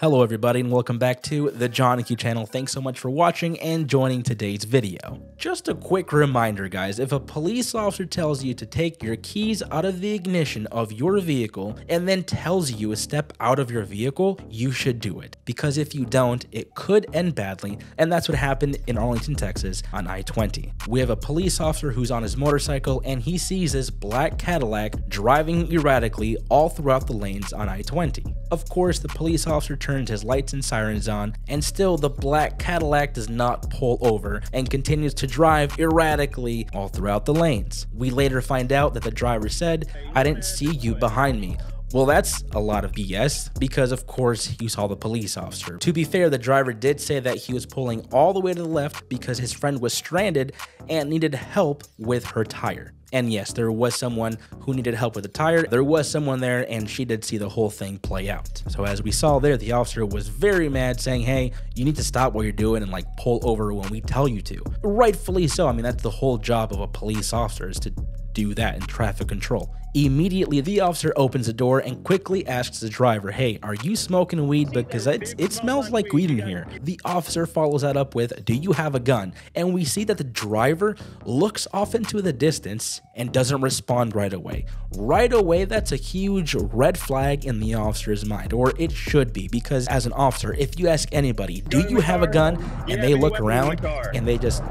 Hello everybody and welcome back to the Johnny Q channel. Thanks so much for watching and joining today's video. Just a quick reminder guys, if a police officer tells you to take your keys out of the ignition of your vehicle and then tells you to step out of your vehicle, you should do it. Because if you don't, it could end badly, and that's what happened in Arlington, Texas on I-20. We have a police officer who's on his motorcycle and he sees this black Cadillac driving erratically all throughout the lanes on I-20. Of course, the police officer turns his lights and sirens on, and still the black Cadillac does not pull over and continues to drive erratically all throughout the lanes. We later find out that the driver said, "I didn't see you behind me." Well, that's a lot of BS because of course you saw the police officer. To be fair, the driver did say that he was pulling all the way to the left because his friend was stranded and needed help with her tire. And yes, there was someone who needed help with a tire. There was someone there and she did see the whole thing play out. So as we saw there, the officer was very mad saying, hey, you need to stop what you're doing and like pull over when we tell you to. Rightfully so. I mean, that's the whole job of a police officer is to do that in traffic control. Immediately, the officer opens the door and quickly asks the driver, hey, are you smoking weed? Because it smells like weed in here. The officer follows that up with, do you have a gun? And we see that the driver looks off into the distance and doesn't respond right away. Right away, that's a huge red flag in the officer's mind, or it should be, because as an officer, if you ask anybody, do you have a gun? And they look around and they just...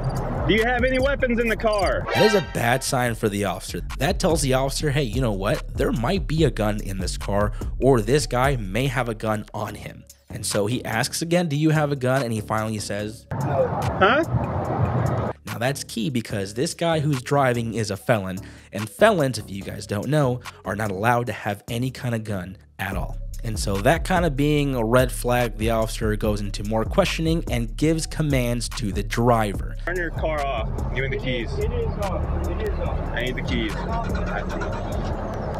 Do you have any weapons in the car? That is a bad sign for the officer. That tells the officer, hey, you know what? There might be a gun in this car, or this guy may have a gun on him. And so he asks again, do you have a gun? And he finally says, no. Huh? Now that's key because this guy who's driving is a felon, and felons, if you guys don't know, are not allowed to have any kind of gun at all. And so that kind of being a red flag, the officer goes into more questioning and gives commands to the driver. Turn your car off. Give me the keys. It is off. I need the keys.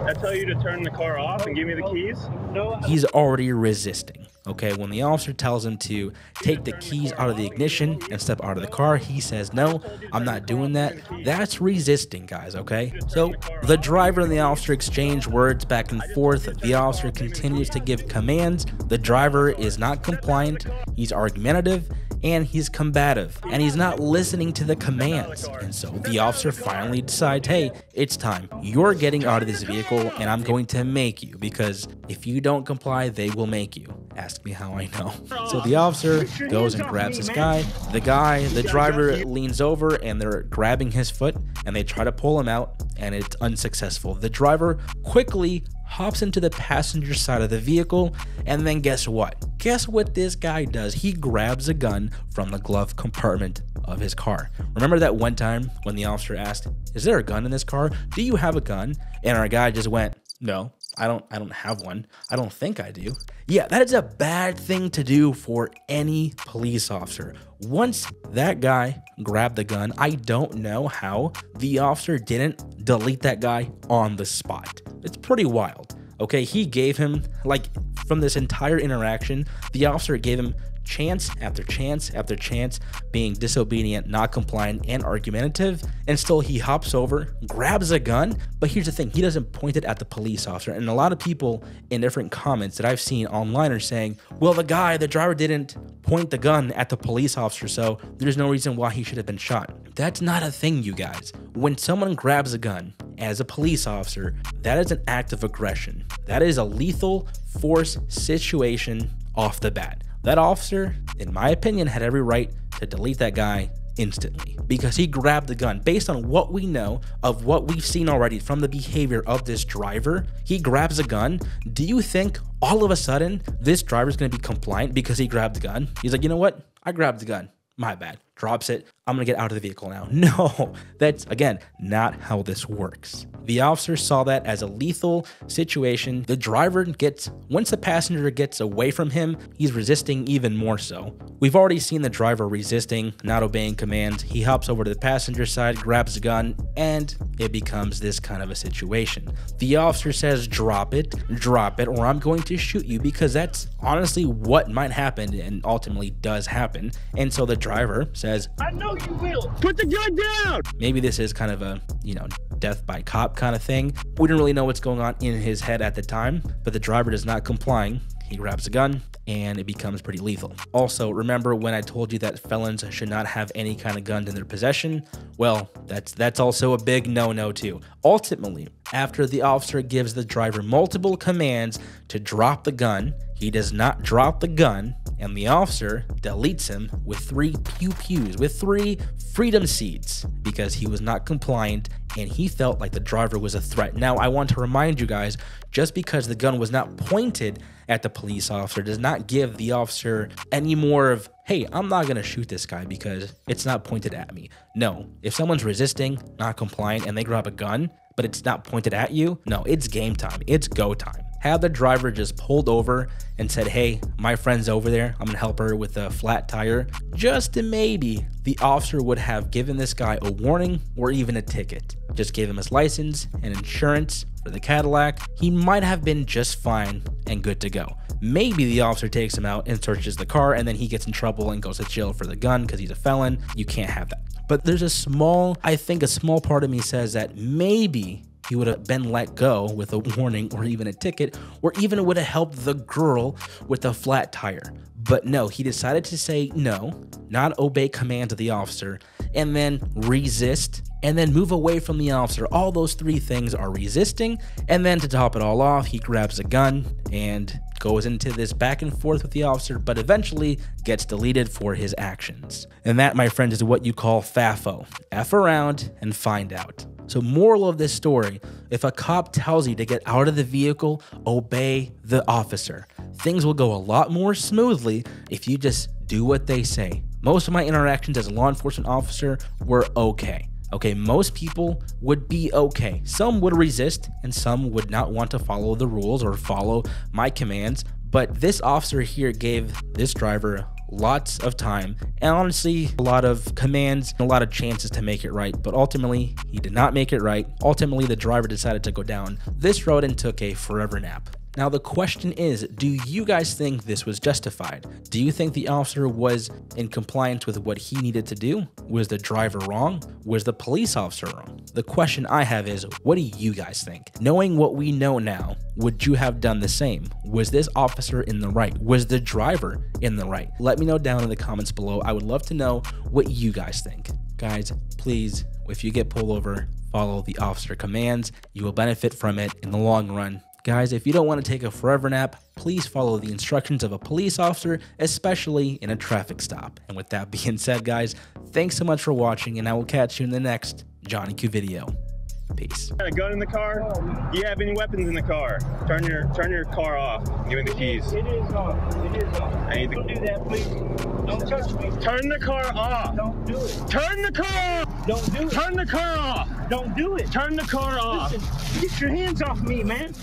I tell you to turn the car off and give me the keys? No. He's already resisting. Okay, when the officer tells him to take the keys out of the ignition and step out of the car, he says, no, I'm not doing that. That's resisting, guys, okay? So the driver and the officer exchange words back and forth. The officer continues to give commands. The driver is not compliant. He's argumentative and he's combative and he's not listening to the commands. And so the officer finally decides, hey, it's time. You're getting out of this vehicle and I'm going to make you, because if you don't comply, they will make you. Ask me how I know. So the officer goes and grabs this guy. The driver leans over and they're grabbing his foot and they try to pull him out and it's unsuccessful. The driver quickly hops into the passenger side of the vehicle and then guess what? Guess what this guy does? He grabs a gun from the glove compartment of his car. Remember that one time when the officer asked, is there a gun in this car? Do you have a gun? And our guy just went, no. I don't have one. I don't think I do. Yeah, that is a bad thing to do for any police officer. Once that guy grabbed the gun, I don't know how the officer didn't delete that guy on the spot. It's pretty wild. Okay, he gave him, like, from this entire interaction, the officer gave him chance after chance after chance, being disobedient, not compliant, and argumentative, and still he hops over, grabs a gun. But here's the thing, he doesn't point it at the police officer. And a lot of people in different comments that I've seen online are saying, well, the driver didn't point the gun at the police officer, so there's no reason why he should have been shot. That's not a thing, you guys. When someone grabs a gun as a police officer, that is an act of aggression. That is a lethal force situation off the bat. That officer, in my opinion, had every right to delete that guy instantly because he grabbed the gun. Based on what we know of what we've seen already from the behavior of this driver, he grabs a gun. Do you think all of a sudden this driver's going to be compliant because he grabbed the gun? He's like, you know what? I grabbed the gun. My bad. Drops it. I'm going to get out of the vehicle now. No, that's, again, not how this works. The officer saw that as a lethal situation. The driver gets, once the passenger gets away from him, he's resisting even more so. We've already seen the driver resisting, not obeying commands. He hops over to the passenger side, grabs a gun, and it becomes this kind of a situation. The officer says, drop it, or I'm going to shoot you, because that's honestly what might happen and ultimately does happen. And so the driver says, I know you will. Put the gun down. Maybe this is kind of a, you know, death by cop kind of thing. We don't really know what's going on in his head at the time, but the driver is not complying. He grabs a gun and it becomes pretty lethal. Also, remember when I told you that felons should not have any kind of guns in their possession? Well, that's also a big no-no too. Ultimately, after the officer gives the driver multiple commands to drop the gun, he does not drop the gun, and the officer deletes him with 3 pew-pews, with 3 freedom seeds, because he was not compliant and he felt like the driver was a threat. Now, I want to remind you guys, just because the gun was not pointed at the police officer does not give the officer any more of, hey, I'm not gonna shoot this guy because it's not pointed at me. No, if someone's resisting, not compliant, and they grab a gun, but it's not pointed at you, no, it's game time, it's go time. Had the driver just pulled over and said, hey, my friend's over there, I'm gonna help her with a flat tire, just to maybe the officer would have given this guy a warning or even a ticket. Just gave him his license and insurance for the Cadillac. He might have been just fine and good to go. Maybe the officer takes him out and searches the car, and then he gets in trouble and goes to jail for the gun because he's a felon. You can't have that. But there's a small, I think a small part of me says that maybe he would have been let go with a warning or even a ticket, or even would have helped the girl with a flat tire. But no, he decided to say no, not obey commands of the officer, and then resist, and then move away from the officer. All those 3 things are resisting. And then to top it all off, he grabs a gun and goes into this back and forth with the officer, but eventually gets deleted for his actions. And that, my friend, is what you call FAFO. F around and find out. So moral of this story, if a cop tells you to get out of the vehicle, obey the officer. Things will go a lot more smoothly if you just do what they say. Most of my interactions as a law enforcement officer were okay. Okay, most people would be okay. Some would resist and some would not want to follow the rules or follow my commands. But this officer here gave this driver lots of time and honestly a lot of commands and a lot of chances to make it right, but ultimately he did not make it right. Ultimately, the driver decided to go down this road and took a forever nap. Now the question is, do you guys think this was justified? Do you think the officer was in compliance with what he needed to do? Was the driver wrong? Was the police officer wrong? The question I have is, what do you guys think? Knowing what we know now, would you have done the same? Was this officer in the right? Was the driver in the right? Let me know down in the comments below. I would love to know what you guys think. Guys, please, if you get pulled over, follow the officer commands. You will benefit from it in the long run. Guys, if you don't want to take a forever nap, please follow the instructions of a police officer, especially in a traffic stop. And with that being said, guys, thanks so much for watching, and I will catch you in the next Johnny Q video. Peace. Got a gun in the car? Do you have any weapons in the car? Turn your car off. Give me the keys. It is off. It is off. I need the... Don't do that, please. Don't touch me. Turn the car off. Don't do it. Turn the car off. Don't do it. Turn the car off. Don't do it. Turn the car off. Listen, get your hands off me, man.